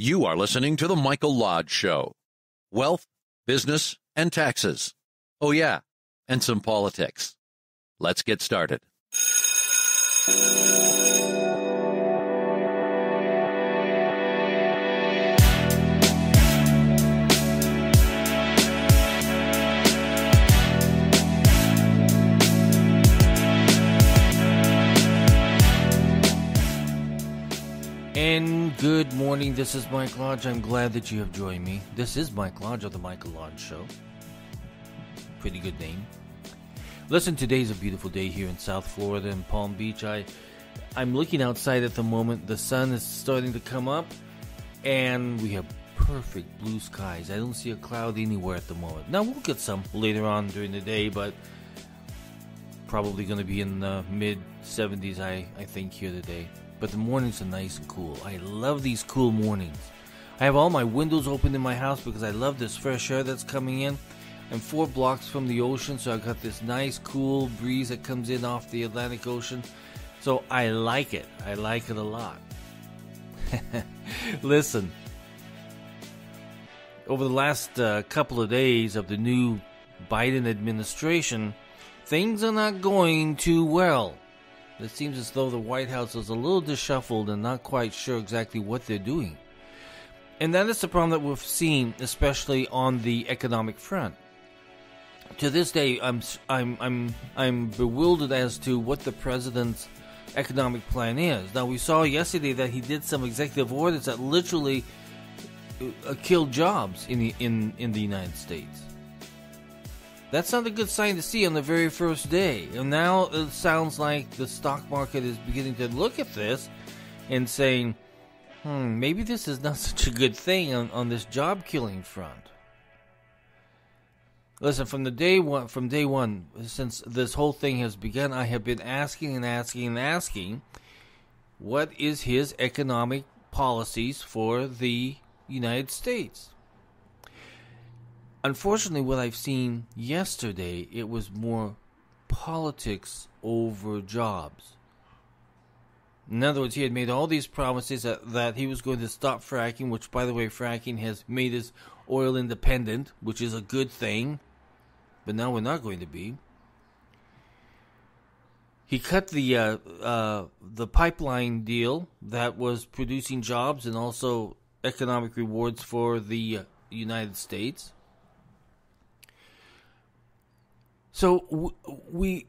You are listening to The Michael Lodge Show. Wealth, business, and taxes. Oh, yeah, and some politics. Let's get started. And good morning, this is Mike Lodge. I'm glad that you have joined me. This is Mike Lodge of the Michael Lodge Show. Pretty good name. Listen, today's a beautiful day here in South Florida in Palm Beach. I'm looking outside at the moment. The sun is starting to come up, and we have perfect blue skies. I don't see a cloud anywhere at the moment. Now, we'll get some later on during the day, but probably going to be in the mid-70s, I think, here today. But the mornings are nice and cool. I love these cool mornings. I have all my windows open in my house because I love this fresh air that's coming in. I'm 4 blocks from the ocean, so I've got this nice cool breeze that comes in off the Atlantic Ocean. So I like it. I like it a lot. Listen, over the last couple of days of the new Biden administration, things are not going too well. It seems as though the White House is a little disheveled and not quite sure exactly what they're doing. And that is the problem that we've seen, especially on the economic front. To this day, I'm bewildered as to what the president's economic plan is. Now, we saw yesterday that he did some executive orders that literally killed jobs in the United States. That's not a good sign to see on the very first day. And now it sounds like the stock market is beginning to look at this and saying, maybe this is not such a good thing on this job killing front. Listen, from day one, since this whole thing has begun, I have been asking, what is his economic policies for the United States? Unfortunately, what I've seen yesterday, it was more politics over jobs. In other words, he had made all these promises that he was going to stop fracking, which, by the way, fracking has made us oil independent, which is a good thing, but now we're not going to be. He cut the pipeline deal that was producing jobs and also economic rewards for the United States. So we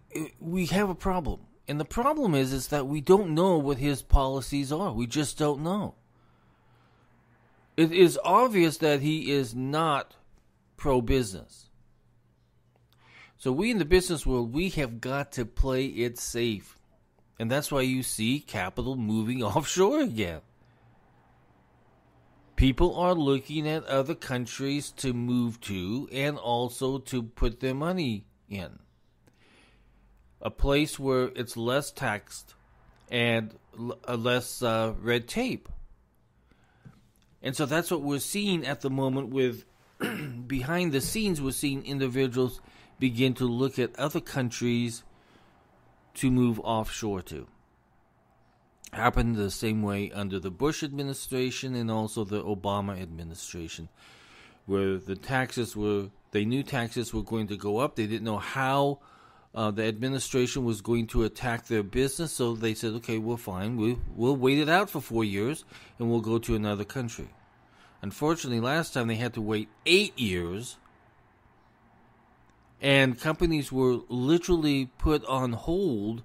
have a problem, and the problem is that we don't know what his policies are. We just don't know. It is obvious that he is not pro-business. So we in the business world, we have got to play it safe, and that's why you see capital moving offshore again. People are looking at other countries to move to and also to put their money in a place where it's less taxed and less red tape. And so that's what we're seeing at the moment with behind the scenes. We're seeing individuals begin to look at other countries to move offshore to. Happened the same way under the Bush administration and also the Obama administration, where the taxes were They knew taxes were going to go up. They didn't know how the administration was going to attack their business. So they said, okay, we're fine. We'll wait it out for 4 years and we'll go to another country. Unfortunately, last time they had to wait 8 years. And companies were literally put on hold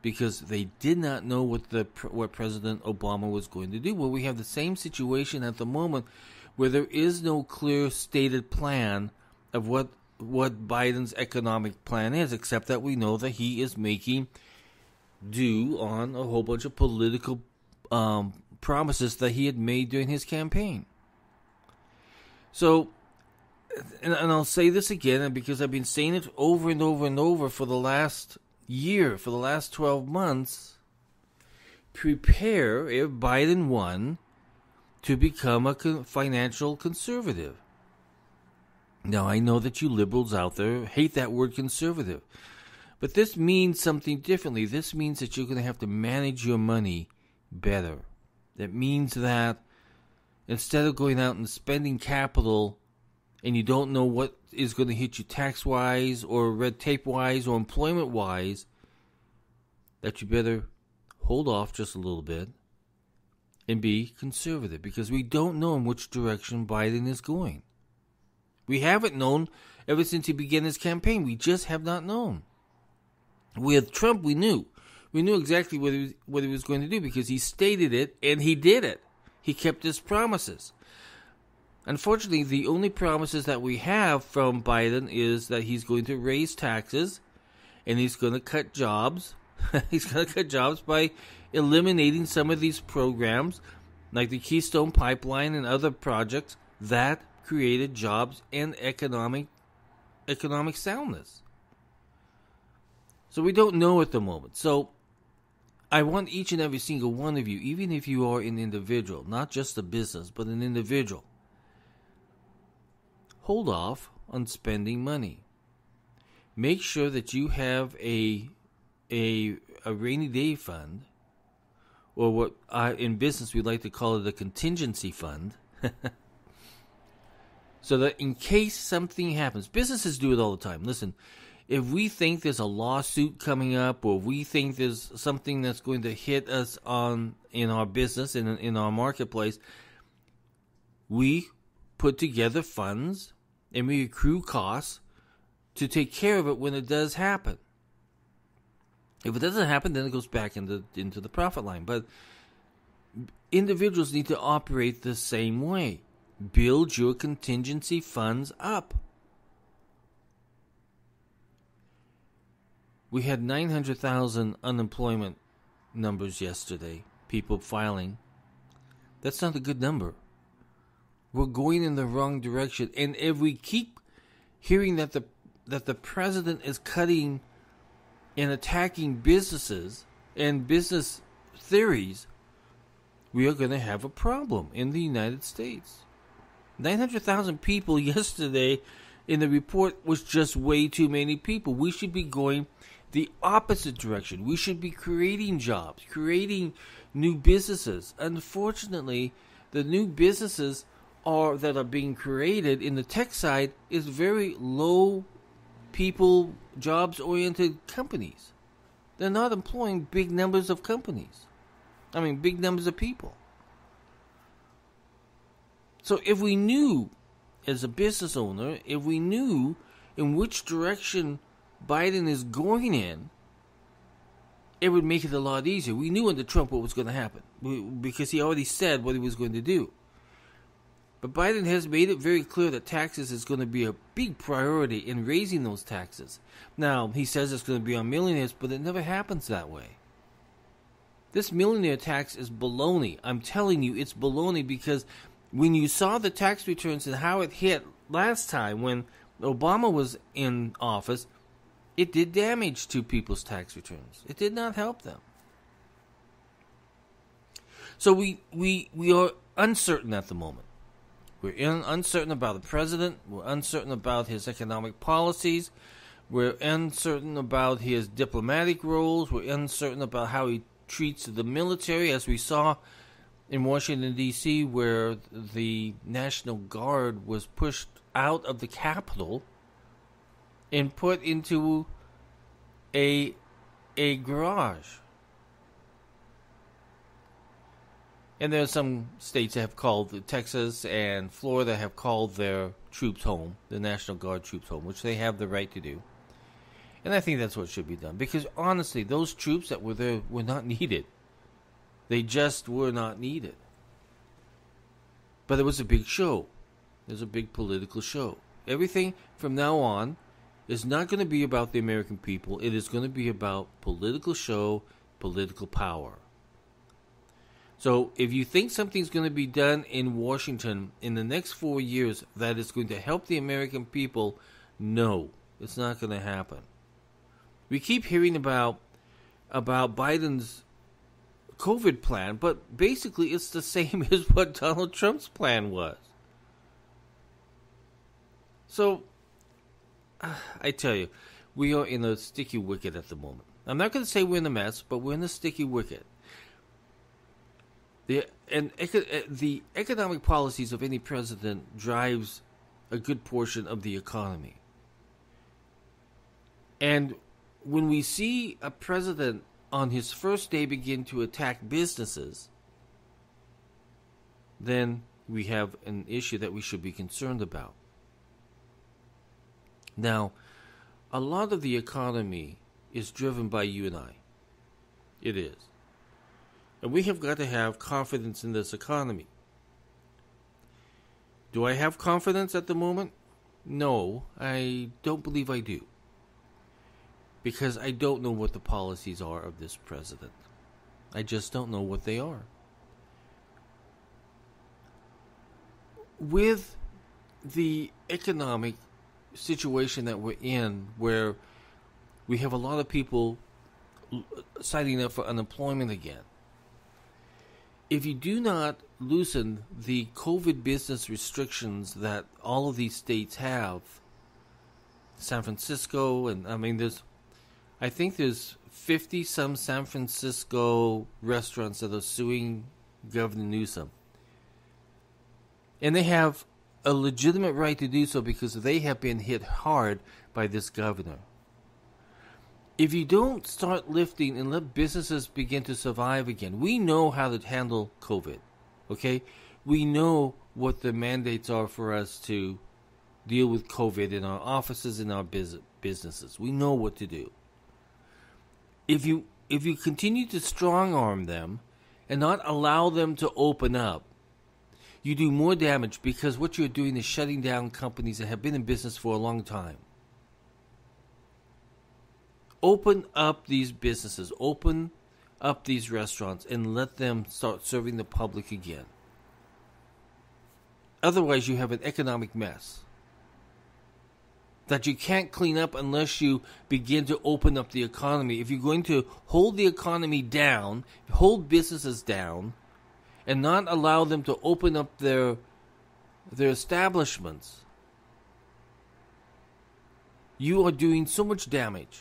because they did not know what President Obama was going to do. Well, we have the same situation at the moment, where there is no clear stated plan of what Biden's economic plan is, except that we know that he is making do on a whole bunch of political promises that he had made during his campaign. So, and I'll say this again, because I've been saying it over and over and over for the last year, for the last 12 months, prepare if Biden won to become a financial conservative. Now, I know that you liberals out there hate that word conservative, but this means something differently. This means that you're going to have to manage your money better. That means that instead of going out and spending capital, and you don't know what is going to hit you tax-wise or red tape-wise or employment-wise, that you better hold off just a little bit and be conservative, because we don't know in which direction Biden is going. We haven't known ever since he began his campaign. We just have not known. With Trump, we knew. We knew exactly what he was going to do, because he stated it and he did it. He kept his promises. Unfortunately, the only promises that we have from Biden is that he's going to raise taxes and he's going to cut jobs. He's going to cut jobs by eliminating some of these programs like the Keystone Pipeline and other projects that created jobs and economic soundness. So we don't know at the moment. So I want each and every single one of you, even if you are an individual, not just a business, but an individual, hold off on spending money. Make sure that you have a rainy day fund, or what in business we like to call it, a contingency fund, so that in case something happens. Businesses do it all the time. Listen, if we think there's a lawsuit coming up, or we think there's something that's going to hit us on in our business, in our marketplace, we put together funds and we accrue costs to take care of it when it does happen. If it doesn't happen, then it goes back into the profit line. But individuals need to operate the same way. Build your contingency funds up. We had 900,000 unemployment numbers yesterday, people filing. That's not a good number. We're going in the wrong direction. And if we keep hearing that the president is cutting and attacking businesses and business theories, we are going to have a problem in the United States. 900,000 people yesterday in the report was just way too many people. We should be going the opposite direction. We should be creating jobs, creating new businesses. Unfortunately, the new businesses that are being created in the tech side is very low people, jobs-oriented companies. They're not employing big numbers of companies. I mean, big numbers of people. So if we knew, as a business owner, if we knew in which direction Biden is going in, it would make it a lot easier. We knew under Trump what was going to happen, because he already said what he was going to do. But Biden has made it very clear that taxes is going to be a big priority in raising those taxes. Now, he says it's going to be on millionaires, but it never happens that way. This millionaire tax is baloney. I'm telling you, it's baloney, because when you saw the tax returns and how it hit last time when Obama was in office, it did damage to people's tax returns. It did not help them. So we are uncertain at the moment. We're uncertain about the president. We're uncertain about his economic policies. We're uncertain about his diplomatic roles. We're uncertain about how he treats the military, as we saw in Washington, D.C., where the National Guard was pushed out of the Capitol and put into a garage. And there are some states that have called, Texas and Florida have called their troops home, the National Guard troops home, which they have the right to do. And I think that's what should be done. Because honestly, those troops that were there were not needed. They just were not needed. But it was a big show. It was a big political show. Everything from now on is not going to be about the American people. It is going to be about political show, political power. So if you think something's going to be done in Washington in the next 4 years that is going to help the American people, no, it's not going to happen. We keep hearing about Biden's COVID plan, but basically it's the same as what Donald Trump's plan was. So, I tell you, we are in a sticky wicket at the moment. I'm not going to say we're in a mess, but we're in a sticky wicket. The economic policies of any president drives a good portion of the economy. And when we see a president on his first day begin to attack businesses, then we have an issue that we should be concerned about. Now, a lot of the economy is driven by you and I. It is. And we have got to have confidence in this economy. Do I have confidence at the moment? No, I don't believe I do. Because I don't know what the policies are of this president. I just don't know what they are. With the economic situation that we're in, where we have a lot of people signing up for unemployment again, if you do not loosen the COVID business restrictions that all of these states have, San Francisco, and I think there's 50-some San Francisco restaurants that are suing Governor Newsom. And they have a legitimate right to do so because they have been hit hard by this governor. If you don't start lifting and let businesses begin to survive again, we know how to handle COVID, okay? We know what the mandates are for us to deal with COVID in our offices, in our businesses. We know what to do. If you continue to strong-arm them and not allow them to open up, you do more damage, because what you're doing is shutting down companies that have been in business for a long time. Open up these businesses, open up these restaurants, and let them start serving the public again. Otherwise, you have an economic mess that you can't clean up unless you begin to open up the economy. If you're going to hold the economy down, hold businesses down, and not allow them to open up their establishments, you are doing so much damage.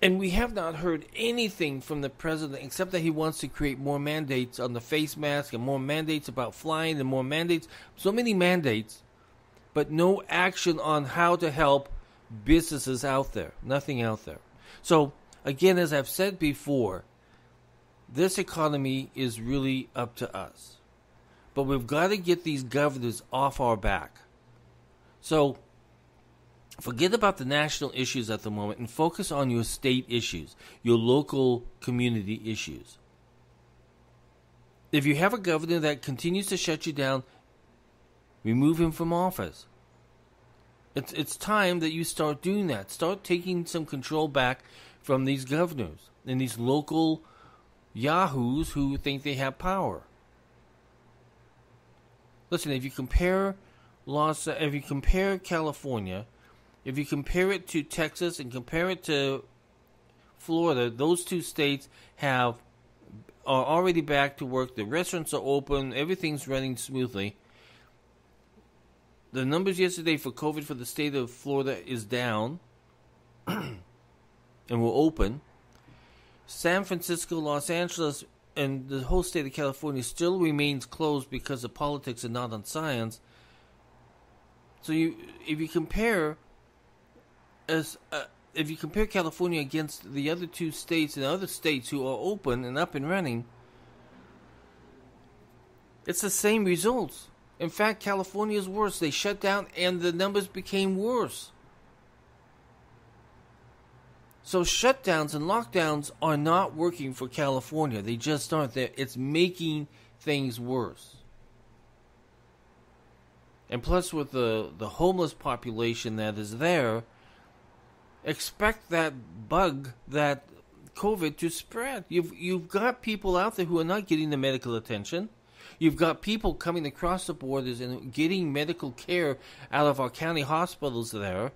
And we have not heard anything from the president except that he wants to create more mandates on the face mask and more mandates about flying and more mandates, so many mandates, but no action on how to help businesses out there, nothing out there. So, again, as I've said before, this economy is really up to us. But we've got to get these governors off our back. So forget about the national issues at the moment and focus on your state issues, your local community issues. If you have a governor that continues to shut you down, remove him from office. It's time that you start doing that. Start taking some control back from these governors and these local yahoos who think they have power. Listen, if you compare California, if you compare it to Texas and compare it to Florida, those two states are already back to work. The restaurants are open. Everything's running smoothly. The numbers yesterday for COVID for the state of Florida is down, and we're open. San Francisco, Los Angeles, and the whole state of California still remains closed because of politics and not on science. So, if you compare California against the other two states and other states who are open and up and running, it's the same results. In fact, California is worse. They shut down, and the numbers became worse. So shutdowns and lockdowns are not working for California. They just aren't there. It's making things worse. And plus with the homeless population that is there, expect that bug, that COVID, to spread. You've got people out there who are not getting the medical attention. You've got people coming across the borders and getting medical care out of our county hospitals there.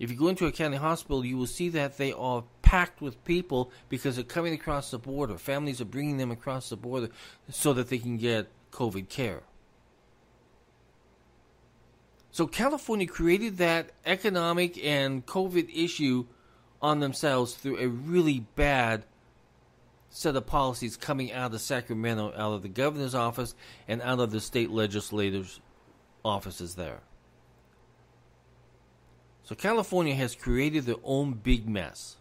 If you go into a county hospital, you will see that they are packed with people because they're coming across the border. Families are bringing them across the border so that they can get COVID care. So California created that economic and COVID issue on themselves through a really bad set of policies coming out of Sacramento, out of the governor's office, and out of the state legislators' offices there. So California has created their own big mess.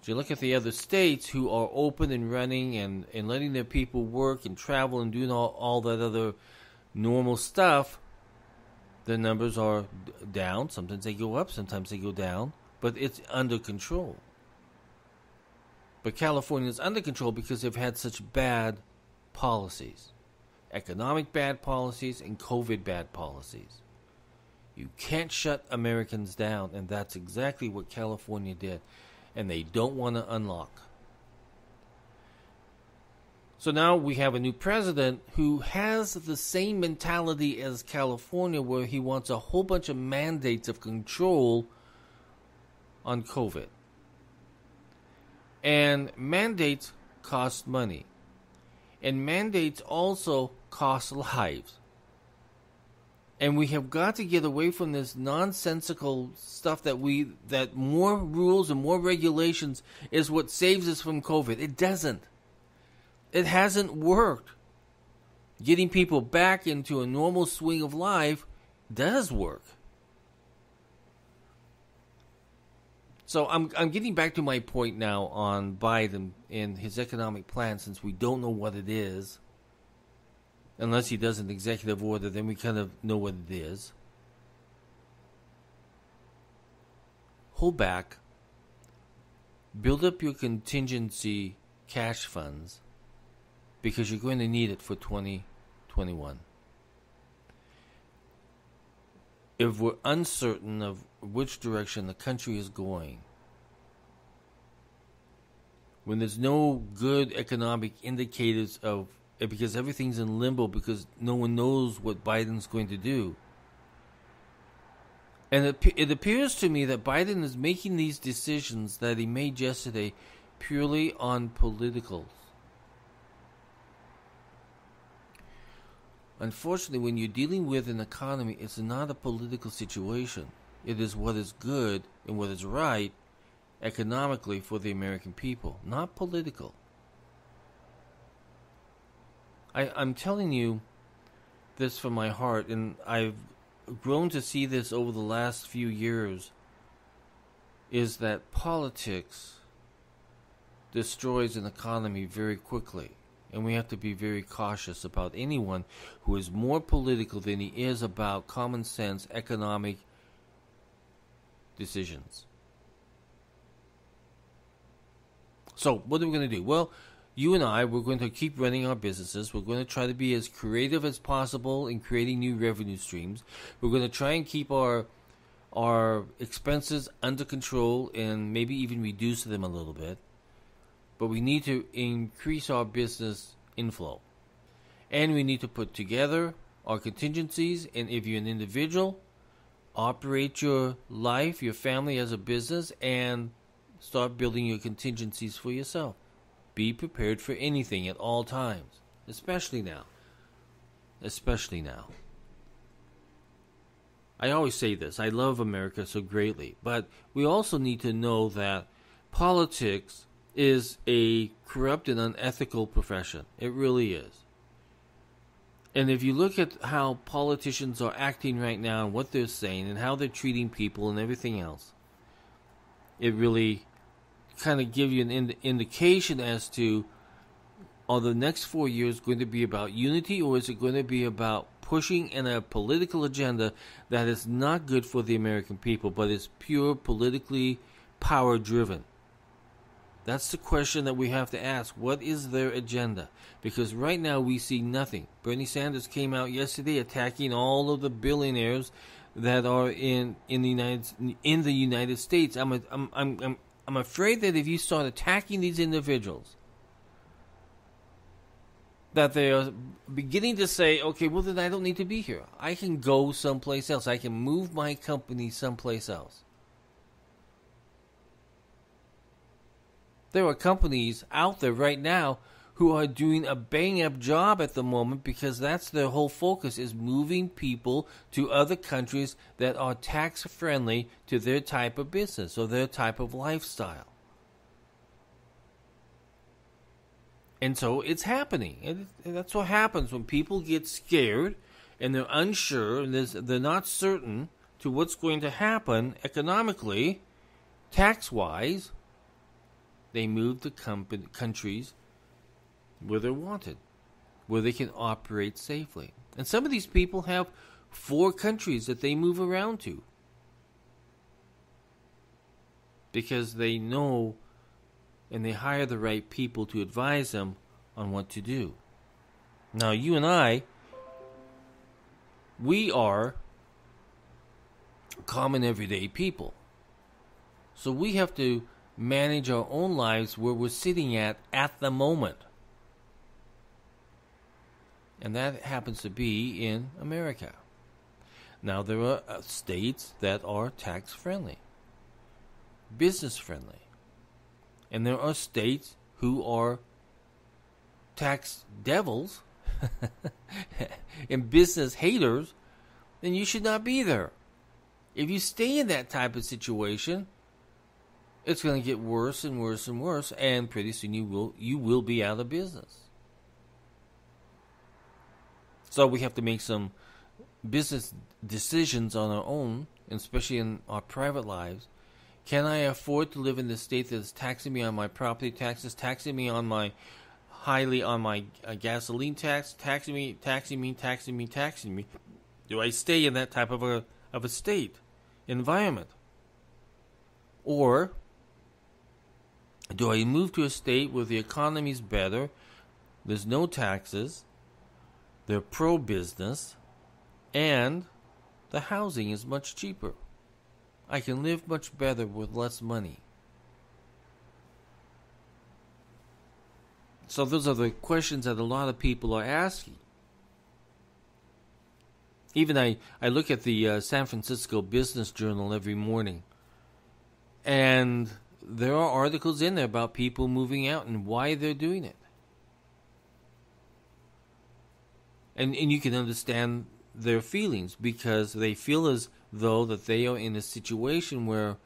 So you look at the other states who are open and running and letting their people work and travel and doing all that other normal stuff, the numbers are down. Sometimes they go up, sometimes they go down, but it's under control. But California is under control because they've had such bad policies. Economic bad policies and COVID bad policies. You can't shut Americans down, and that's exactly what California did. And they don't want to unlock. So now we have a new president who has the same mentality as California, where he wants a whole bunch of mandates of control on COVID. And mandates cost money. And mandates also cost lives. And we have got to get away from this nonsensical stuff that more rules and more regulations is what saves us from COVID. It doesn't. It hasn't worked. Getting people back into a normal swing of life does work. So I'm getting back to my point now on Biden and his economic plan, since we don't know what it is. Unless he does an executive order, then we kind of know what it is. Hold back. Build up your contingency cash funds, because you're going to need it for 2021. If we're uncertain of which direction the country is going, when there's no good economic indicators of, because everything's in limbo, because no one knows what Biden's going to do. And it appears to me that Biden is making these decisions that he made yesterday purely on politicals. Unfortunately, when you're dealing with an economy, it's not a political situation. It is what is good and what is right economically for the American people, not political. I'm telling you this from my heart, and I've grown to see this over the last few years, is that politics destroys an economy very quickly. And we have to be very cautious about anyone who is more political than he is about common sense economic decisions. So what are we going to do? Well, you and I, we're going to keep running our businesses. We're going to try to be as creative as possible in creating new revenue streams. We're going to try and keep our expenses under control and maybe even reduce them a little bit. But we need to increase our business inflow. And we need to put together our contingencies. And if you're an individual, operate your life, your family as a business, and start building your contingencies for yourself. Be prepared for anything at all times, especially now. Especially now. I always say this. I love America so greatly. But we also need to know that politics is a corrupt and unethical profession. It really is. And if you look at how politicians are acting right now and what they're saying and how they're treating people and everything else, it really kind of gives you an indication as to, are the next 4 years going to be about unity, or is it going to be about pushing in a political agenda that is not good for the American people, but is pure politically power driven? That's the question that we have to ask. What is their agenda? Because right now we see nothing. Bernie Sanders came out yesterday attacking all of the billionaires that are in the United States. I'm afraid that if you start attacking these individuals, that they are beginning to say, okay, well then I don't need to be here. I can go someplace else. I can move my company someplace else. There are companies out there right now who are doing a bang-up job at the moment, because that's their whole focus, is moving people to other countries that are tax-friendly to their type of business or their type of lifestyle. And so it's happening. And that's what happens when people get scared and they're unsure and they're not certain to what's going to happen economically, tax-wise. They move to countries where they're wanted, where they can operate safely. And some of these people have 4 countries that they move around to because they know and they hire the right people to advise them on what to do. Now, you and I, we are common everyday people. So we have to manage our own lives where we're sitting at the moment. And that happens to be in America. Now, there are states that are tax-friendly, business-friendly. And there are states who are tax devils and business haters, then you should not be there. If you stay in that type of situation, it's going to get worse and worse and worse, and pretty soon you will be out of business. So we have to make some business decisions on our own, especially in our private lives. Can I afford to live in this state that is taxing me on my property taxes, taxing me on my gasoline tax, taxing me? Do I stay in that type of a state environment, or do I move to a state where the economy is better? There's no taxes. They're pro-business, and the housing is much cheaper. I can live much better with less money. So those are the questions that a lot of people are asking. Even I look at the San Francisco Business Journal every morning, and there are articles in there about people moving out and why they're doing it. And you can understand their feelings, because they feel as though that they are in a situation where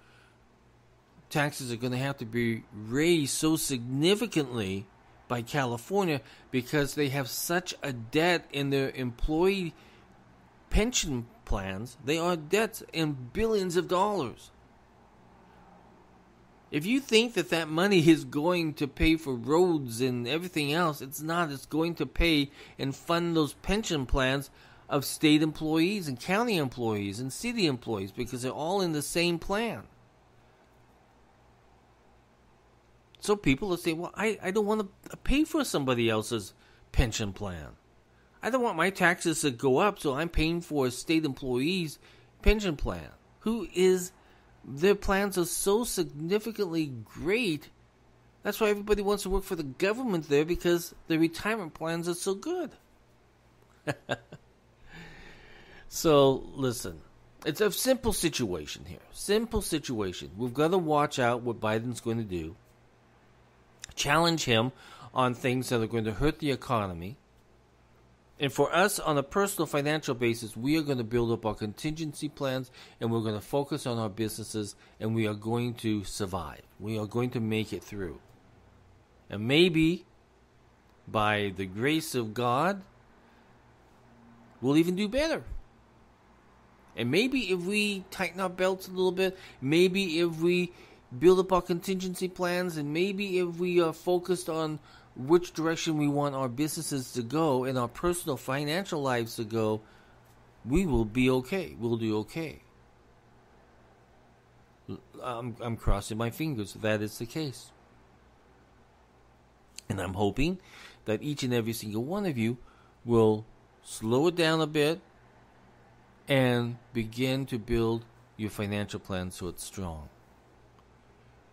taxes are going to have to be raised so significantly by California because they have such a debt in their employee pension plans. They are debts in billions of dollars. If you think that that money is going to pay for roads and everything else, it's not. It's going to pay and fund those pension plans of state employees and county employees and city employees, because they're all in the same plan. So people will say, well, I don't want to pay for somebody else's pension plan. I don't want my taxes to go up, so I'm paying for a state employee's pension plan. Their plans are so significantly great. That's why everybody wants to work for the government there, because their retirement plans are so good. So, listen, it's a simple situation here. Simple situation. We've got to watch out what Biden's going to do. Challenge him on things that are going to hurt the economy. And for us, on a personal financial basis, we are going to build up our contingency plans, and we're going to focus on our businesses, and we are going to survive. We are going to make it through. And maybe, by the grace of God, we'll even do better. And maybe if we tighten our belts a little bit, maybe if we build up our contingency plans, and maybe if we are focused on which direction we want our businesses to go and our personal financial lives to go, we will be okay. We'll do okay. I'm crossing my fingers that is the case. And I'm hoping that each and every single one of you will slow it down a bit and begin to build your financial plan so it's strong,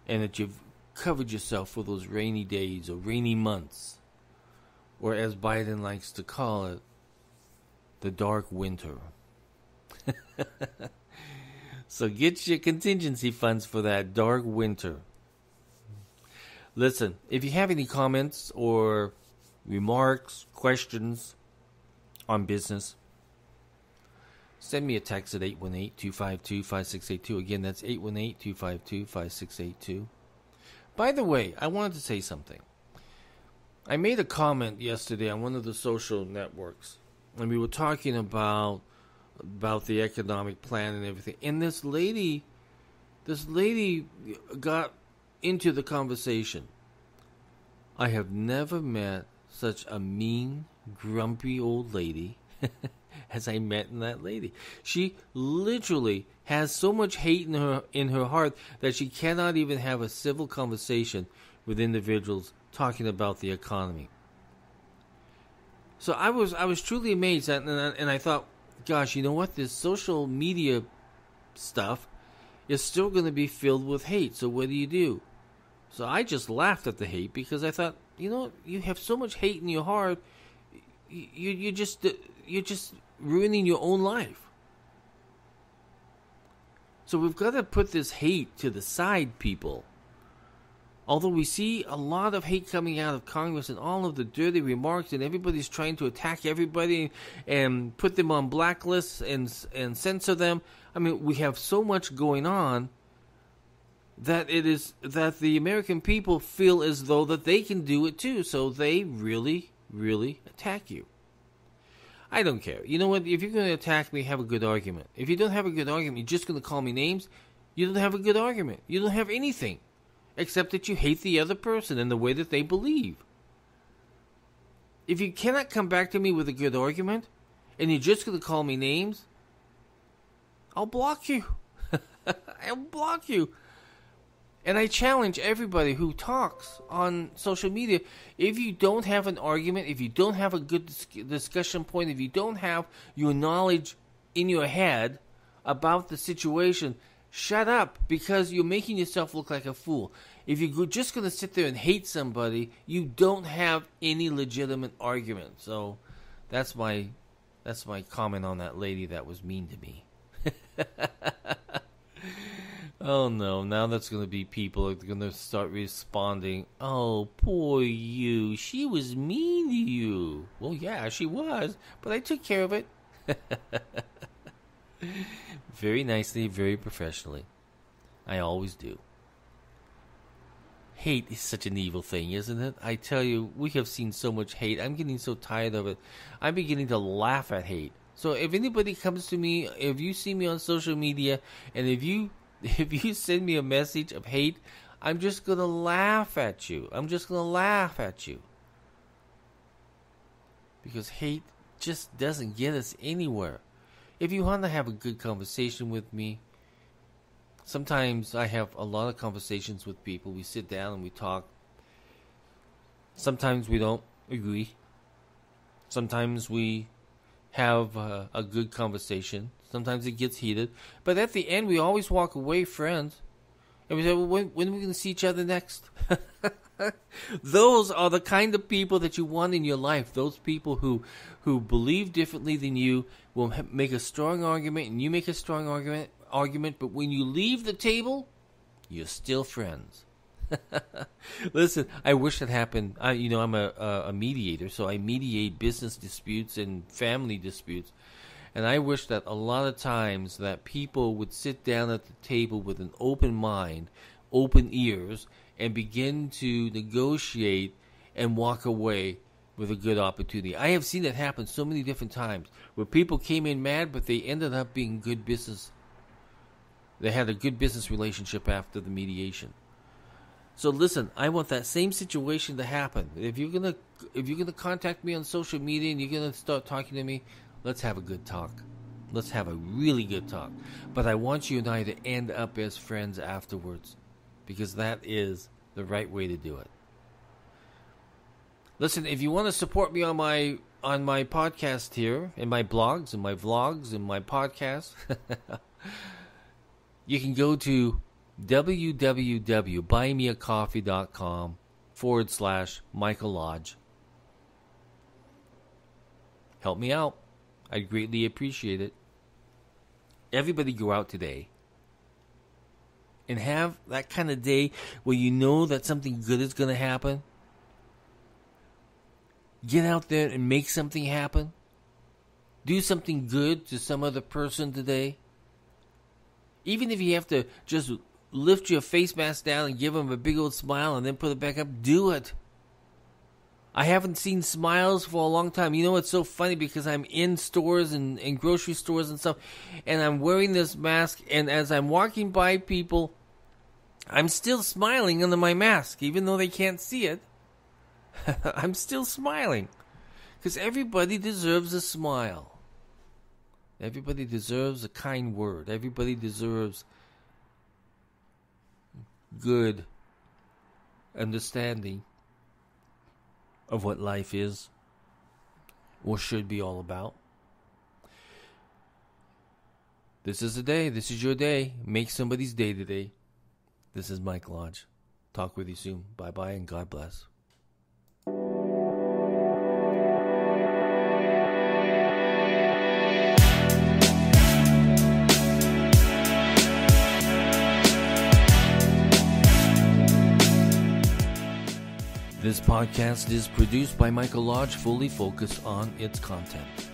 and that you've covered yourself for those rainy days or rainy months, or as Biden likes to call it, the dark winter. So get your contingency funds for that dark winter. Listen, if you have any comments or remarks, questions on business, send me a text at 818-252-5682. Again, that's 818-252-5682. By the way, I wanted to say something. I made a comment yesterday on one of the social networks, and we were talking about the economic plan and everything. And this lady got into the conversation. I have never met such a mean, grumpy old lady as I met in that lady. She literally has so much hate in her heart that she cannot even have a civil conversation with individuals talking about the economy. So I was truly amazed at, and I thought, gosh, you know what? This social media stuff is still going to be filled with hate. So what do? So I just laughed at the hate because I thought, you know, you have so much hate in your heart, you're just ruining your own life. So we've got to put this hate to the side, people. Although we see a lot of hate coming out of Congress and all of the dirty remarks, and everybody's trying to attack everybody and put them on blacklists and censor them. I mean, we have so much going on that that the American people feel as though that they can do it too. So they really, really attack you. I don't care. You know what? If you're going to attack me, have a good argument. If you don't have a good argument, you're just going to call me names. You don't have a good argument. You don't have anything. Except that you hate the other person and the way that they believe. If you cannot come back to me with a good argument, and you're just going to call me names, I'll block you. I'll block you. And I challenge everybody who talks on social media, if you don't have an argument, if you don't have a good discussion point, if you don't have your knowledge in your head about the situation, shut up, because you're making yourself look like a fool. If you're just going to sit there and hate somebody, you don't have any legitimate argument. So that's my comment on that lady that was mean to me. Oh no, now that's going to be people are going to start responding, oh, poor you, she was mean to you. Well, yeah, she was, but I took care of it. Very nicely, very professionally. I always do. Hate is such an evil thing, isn't it? I tell you, we have seen so much hate. I'm getting so tired of it. I'm beginning to laugh at hate. So if anybody comes to me, if you see me on social media, and if you send me a message of hate, I'm just going to laugh at you. I'm just going to laugh at you. Because hate just doesn't get us anywhere. If you want to have a good conversation with me, sometimes I have a lot of conversations with people. We sit down and we talk. Sometimes we don't agree. Sometimes we have a good conversation. Sometimes it gets heated. But at the end, we always walk away friends. And we say, well, when are we going to see each other next? Those are the kind of people that you want in your life. Those people who believe differently than you will make a strong argument, and you make a strong argument. But when you leave the table, you're still friends. Listen, I wish it happened. I'm a mediator, so I mediate business disputes and family disputes. And I wish that a lot of times that people would sit down at the table with an open mind, open ears, and begin to negotiate and walk away with a good opportunity. I have seen that happen so many different times where people came in mad, but they ended up being good business. They had a good business relationship after the mediation. So listen, I want that same situation to happen. If you're gonna contact me on social media and you're gonna start talking to me, let's have a good talk. Let's have a really good talk. But I want you and I to end up as friends afterwards, because that is the right way to do it. Listen, if you want to support me on my podcast here, and my blogs, and my vlogs, and my podcasts, you can go to www.buymeacoffee.com/Michael Lodge. Help me out. I'd greatly appreciate it. Everybody go out today and have that kind of day where you know that something good is going to happen. Get out there and make something happen. Do something good to some other person today. Even if you have to just lift your face mask down and give them a big old smile and then put it back up, do it. I haven't seen smiles for a long time. You know, it's so funny because I'm in stores and grocery stores and stuff, and I'm wearing this mask, and as I'm walking by people, I'm still smiling under my mask, even though they can't see it. I'm still smiling because everybody deserves a smile. Everybody deserves a kind word. Everybody deserves good understanding of what life is or should be all about. This is the day. This is your day. Make somebody's day today. This is Mike Lodge. Talk with you soon. Bye-bye and God bless. This podcast is produced by Michael Lodge, fully focused on its content.